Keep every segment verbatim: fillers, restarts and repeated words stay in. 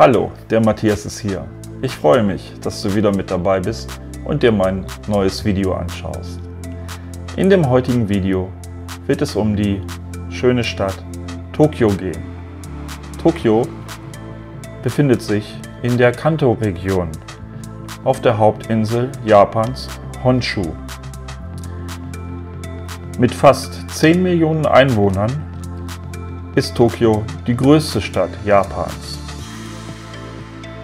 Hallo, der Matthias ist hier. Ich freue mich, dass du wieder mit dabei bist und dir mein neues Video anschaust. In dem heutigen Video wird es um die schöne Stadt Tokio gehen. Tokio befindet sich in der Kanto-Region auf der Hauptinsel Japans, Honshu. Mit fast zehn Millionen Einwohnern ist Tokio die größte Stadt Japans.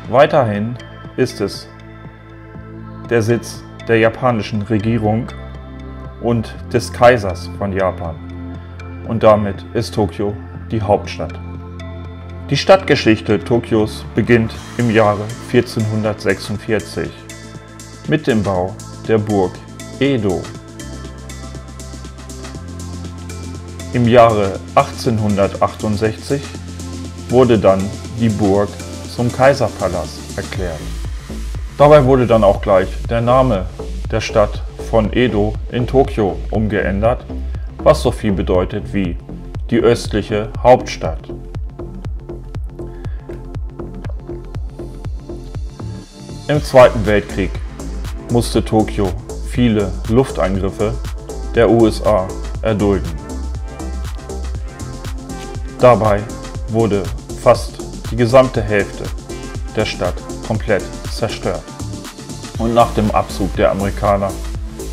Weiterhin ist es der Sitz der japanischen Regierung und des Kaisers von Japan. Und damit ist Tokio die Hauptstadt. Die Stadtgeschichte Tokios beginnt im Jahre vierzehnhundertsechsundvierzig mit dem Bau der Burg Edo. Im Jahre achtzehnhundertachtundsechzig wurde dann die Burg zum Kaiserpalast erklärt. Dabei wurde dann auch gleich der Name der Stadt von Edo in Tokio umgeändert, was so viel bedeutet wie die östliche Hauptstadt. Im Zweiten Weltkrieg musste Tokio viele Luftangriffe der U S A erdulden. Dabei wurde fast die gesamte Hälfte der Stadt komplett zerstört. Und nach dem Abzug der Amerikaner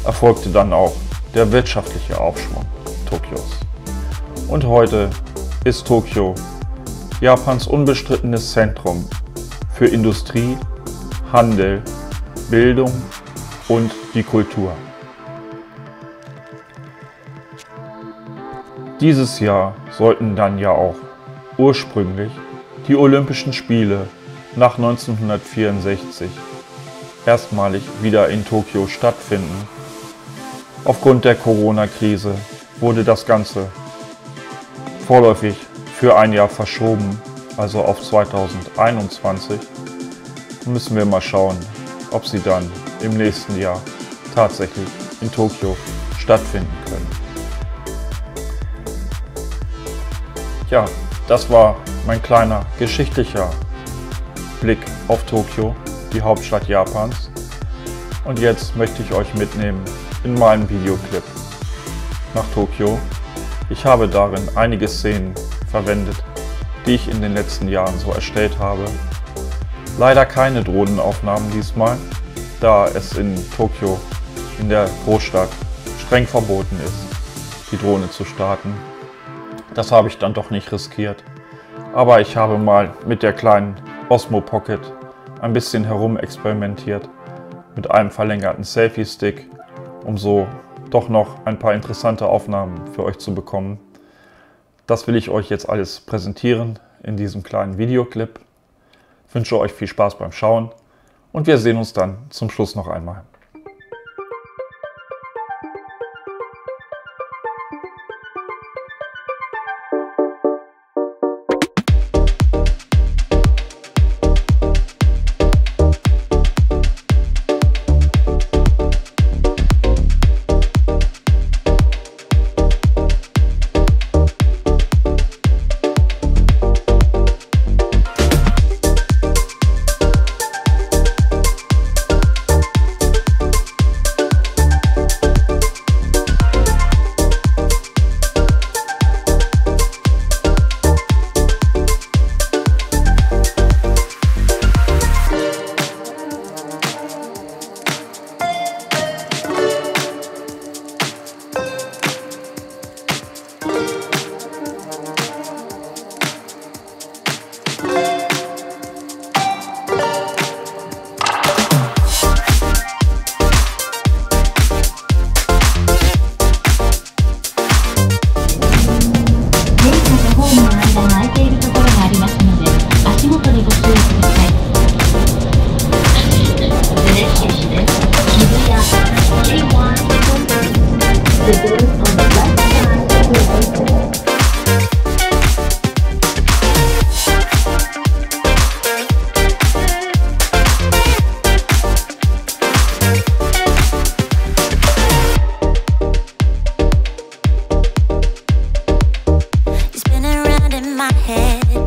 erfolgte dann auch der wirtschaftliche Aufschwung Tokios. Und heute ist Tokio Japans unbestrittenes Zentrum für Industrie, Handel, Bildung und die Kultur. Dieses Jahr sollten dann ja auch ursprünglich die Olympischen Spiele nach neunzehnhundertvierundsechzig erstmalig wieder in Tokio stattfinden. Aufgrund der Corona-Krise wurde das Ganze vorläufig für ein Jahr verschoben, also auf zweitausendeinundzwanzig. Müssen wir mal schauen, ob sie dann im nächsten Jahr tatsächlich in Tokio stattfinden können. Ja, das war mein kleiner geschichtlicher Blick auf Tokio, die Hauptstadt Japans. Und jetzt möchte ich euch mitnehmen in meinem Videoclip nach Tokio. Ich habe darin einige Szenen verwendet, die ich in den letzten Jahren so erstellt habe. Leider keine Drohnenaufnahmen diesmal, da es in Tokio, in der Großstadt, streng verboten ist, die Drohne zu starten. Das habe ich dann doch nicht riskiert. Aber ich habe mal mit der kleinen Osmo Pocket ein bisschen herumexperimentiert, mit einem verlängerten Selfie-Stick, um so doch noch ein paar interessante Aufnahmen für euch zu bekommen. Das will ich euch jetzt alles präsentieren in diesem kleinen Videoclip. Ich wünsche euch viel Spaß beim Schauen und wir sehen uns dann zum Schluss noch einmal.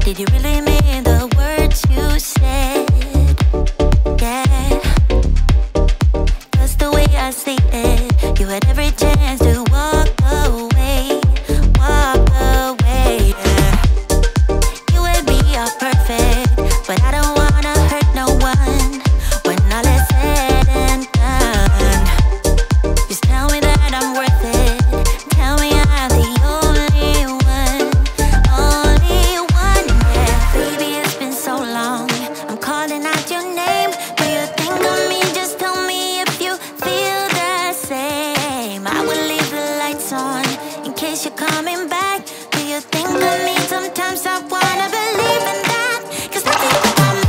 Did you really mean the words you said? on in case you're coming back. Do you think of me? Sometimes I wanna believe in that, cause nothing about me.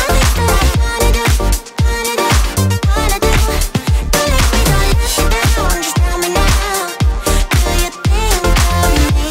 Only thing I wanna do, wanna do, wanna do. Don't let me, don't let me down, just tell me now. Do you think of me, think of me?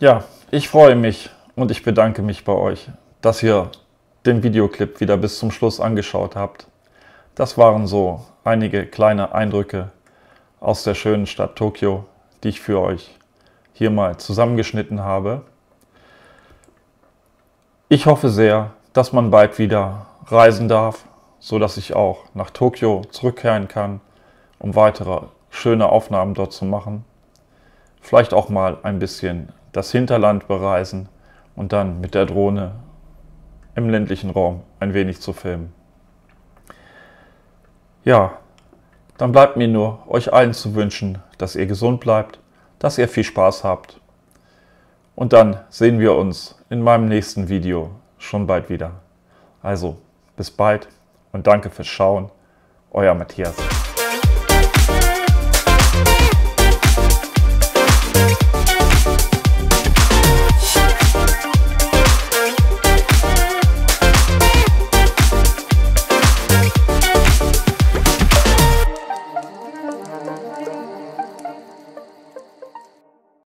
Ja, ich freue mich und ich bedanke mich bei euch, dass ihr den Videoclip wieder bis zum Schluss angeschaut habt. Das waren so einige kleine Eindrücke aus der schönen Stadt Tokio, die ich für euch hier mal zusammengeschnitten habe. Ich hoffe sehr, dass man bald wieder reisen darf, sodass ich auch nach Tokio zurückkehren kann, um weitere schöne Aufnahmen dort zu machen. Vielleicht auch mal ein bisschen das Hinterland bereisen und dann mit der Drohne im ländlichen Raum ein wenig zu filmen. Ja, dann bleibt mir nur, euch allen zu wünschen, dass ihr gesund bleibt, dass ihr viel Spaß habt. Und dann sehen wir uns in meinem nächsten Video schon bald wieder. Also, bis bald und danke fürs Schauen. Euer Matthias.